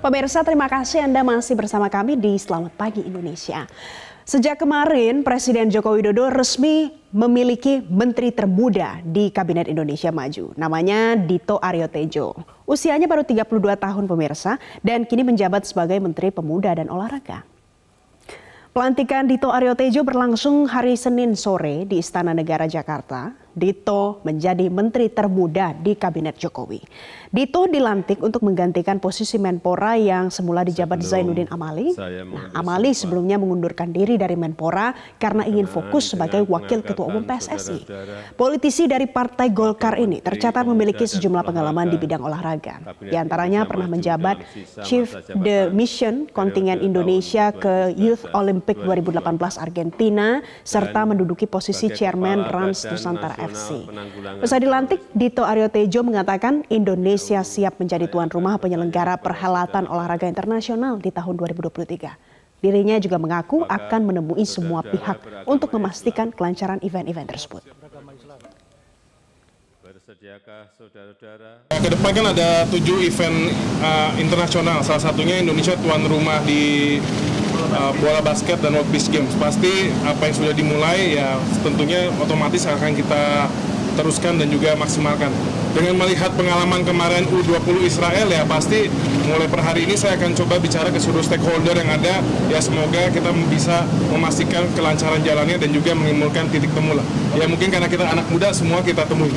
Pemirsa, terima kasih Anda masih bersama kami di Selamat Pagi Indonesia. Sejak kemarin, Presiden Joko Widodo resmi memiliki menteri termuda di Kabinet Indonesia Maju. Namanya Dito Ariotedjo. Usianya baru 32 tahun pemirsa dan kini menjabat sebagai Menteri Pemuda dan Olahraga. Pelantikan Dito Ariotedjo berlangsung hari Senin sore di Istana Negara, Jakarta. Dito menjadi menteri termuda di Kabinet Jokowi. Dito dilantik untuk menggantikan posisi Menpora yang semula dijabat Zainuddin Amali. Amali sebelumnya mengundurkan diri dari Menpora karena ingin fokus sebagai Wakil Ketua Umum PSSI. Politisi dari Partai Golkar ini tercatat memiliki sejumlah pengalaman di bidang olahraga. Di antaranya pernah menjabat Chief the Mission kontingen Indonesia ke Youth Olympic 2018 Argentina, serta menduduki posisi Chairman Rans Nusantara FC. Usai dilantik, Dito Ariotedjo mengatakan Indonesia siap menjadi tuan rumah penyelenggara perhelatan olahraga internasional di tahun 2023. Dirinya juga mengaku akan menemui semua pihak untuk memastikan kelancaran event-event tersebut. Ke depan kan ada 7 event internasional, salah satunya Indonesia tuan rumah di bola basket dan World Beach Games. Pasti apa yang sudah dimulai ya tentunya otomatis akan kita teruskan dan juga maksimalkan. Dengan melihat pengalaman kemarin U20 Israel, ya pasti mulai per hari ini saya akan coba bicara ke seluruh stakeholder yang ada, ya semoga kita bisa memastikan kelancaran jalannya dan juga menimbulkan titik temu lah. Ya mungkin karena kita anak muda semua kita temui.